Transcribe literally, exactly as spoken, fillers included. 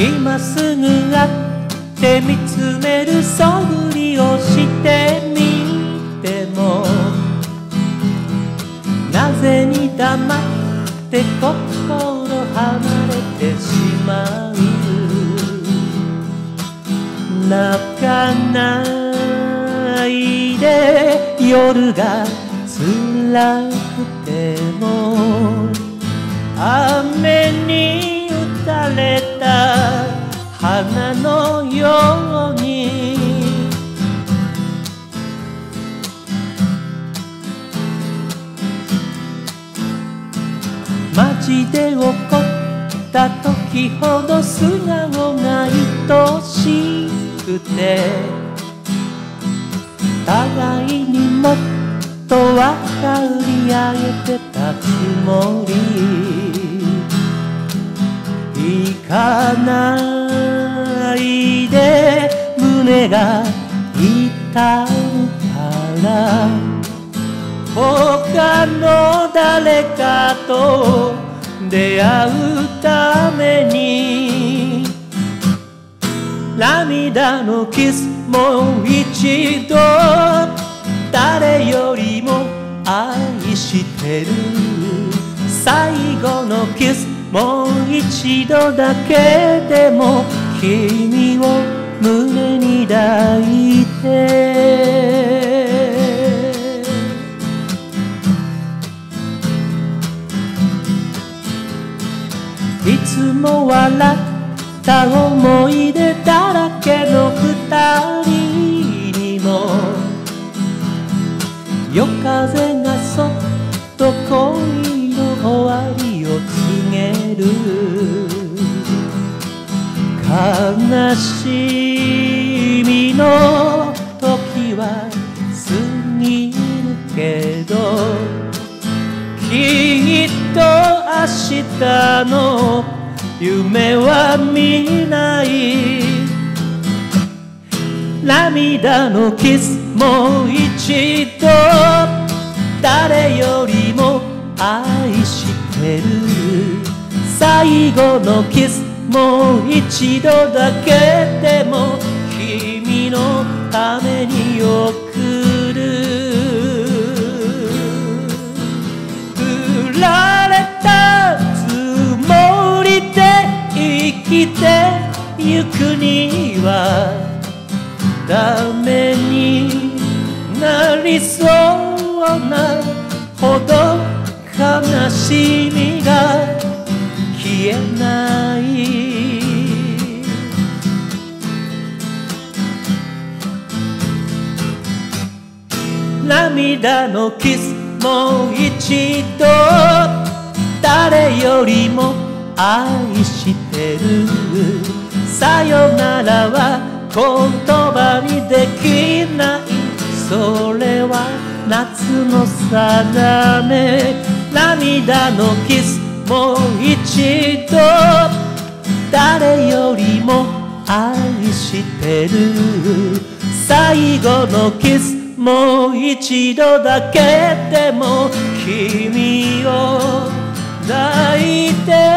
今すぐ会って見つめるそぶりをしてみても、なぜに黙って心離れてしまう。泣かないで夜が辛くても、雨に打たれた花のように街で起こった時ほど素顔が愛しくて、互いにもっと分かり合えてたつもり。行かないで胸が痛うから、他の誰かと出会うために、涙のキスもう一度誰よりも愛してる。最後のキスもう一度だけでも君を胸に抱いて、いつも笑った思い出だらけの二人にも、夜風がそっと恋の終わりを告げる。悲しみの時は過ぎるけど、きっと明日の夢は見ない。涙のキスもう一度誰よりも愛してる。最後のキスもう一度だけでも君のために送る。生きてゆくにはダメになりそうなほど悲しみが消えない。涙のキスもう一度誰よりも愛してる。さよならは言葉にできない。それは夏の定め。涙のキスもう一度誰よりも愛してる。最後のキスもう一度だけでも君を抱いて